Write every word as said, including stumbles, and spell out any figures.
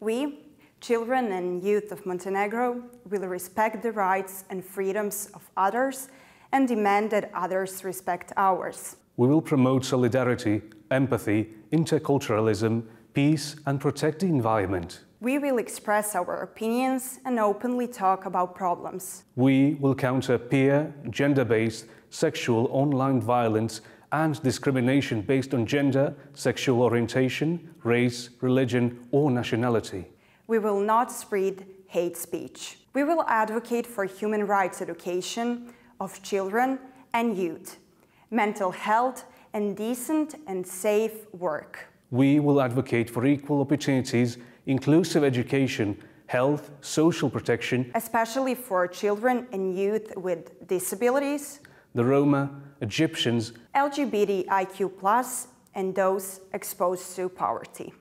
We, children and youth of Montenegro, will respect the rights and freedoms of others and demand that others respect ours. We will promote solidarity, empathy, interculturalism, peace, and protect the environment. We will express our opinions and openly talk about problems. We will counter peer, gender-based, sexual online violence and discrimination based on gender, sexual orientation, race, religion, or nationality. We will not spread hate speech. We will advocate for human rights education of children and youth, mental health, and decent and safe work. We will advocate for equal opportunities, inclusive education, health, social protection, especially for children and youth with disabilities, the Roma, Egyptians, L G B T I Q plus, and those exposed to poverty.